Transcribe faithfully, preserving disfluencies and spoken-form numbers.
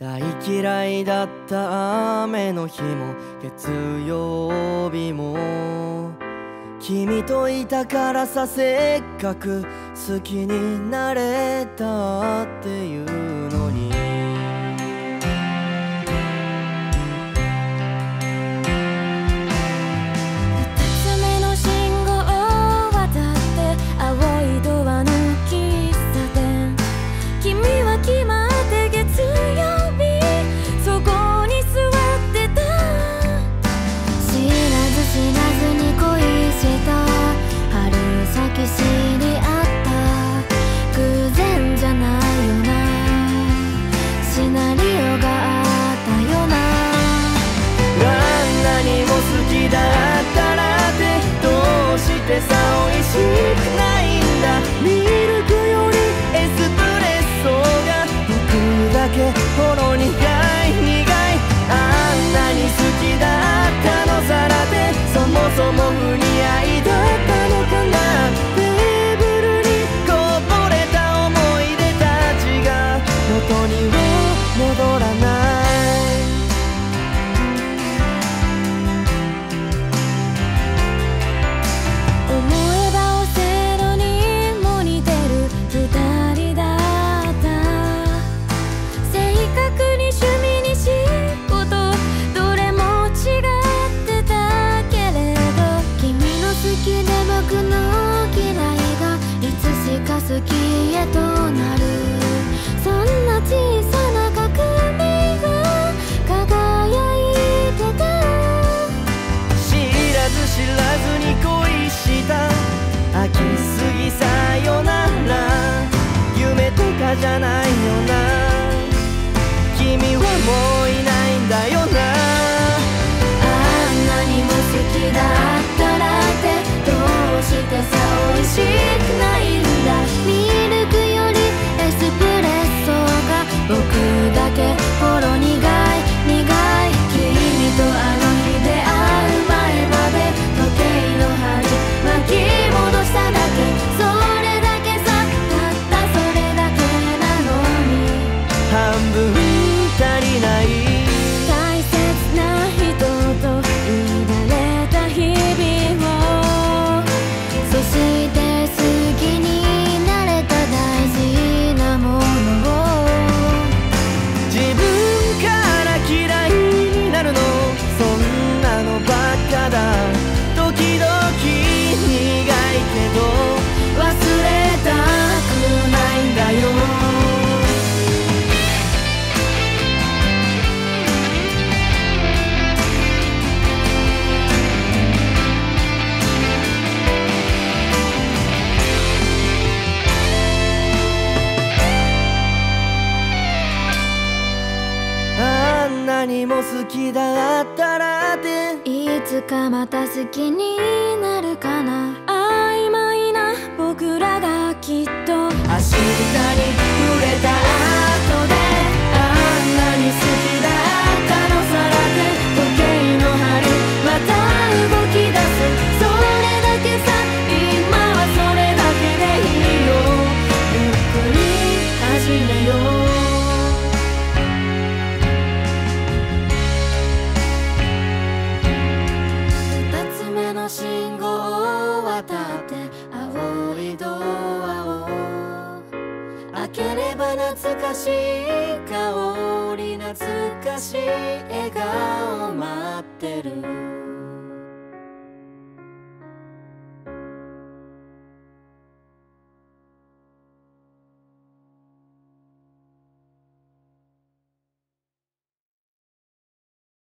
大嫌いだった雨の日も月曜日も、君といたからさ、せっかく好きになれたっていうのに、ふたつめの信号を渡って青いドアの喫茶店、君は決まって月曜日知り合った偶然じゃないよな、シナリオがあったよな。あんなにも好きだったらってどうしてさ美味しくないんだ、ミルクよりエスプレッソが僕だけほろ苦い苦い、あんなに好きだったのさらて、そもそも不似合いだったのかな。じゃないよな、君はもういないんだよな。あんなにも好きだったらってどうしてさ美味しくないんだ、ミルクよりエスプレッソが僕だけほろ苦い苦い、君とあの日出会う前まで時計の針巻き戻しただけ、それだけさたったそれ半分足りない、大切な人といられた日々を、そして好きになれた大事なものを、自分から嫌いになるの、そんなのばっかだ、時々苦いけど忘れたくないんだよ。何も好きだったらっていつかまた好きになるかな、曖昧な僕らがきっと明日に触れた後で、あんなに好きだったのさらって時計の針また動き出す、それだけさ今はそれだけでいいよ、ゆっくり始めよう。信号を渡って青いドアを開ければ懐かしい香り、懐かしい笑顔待ってる。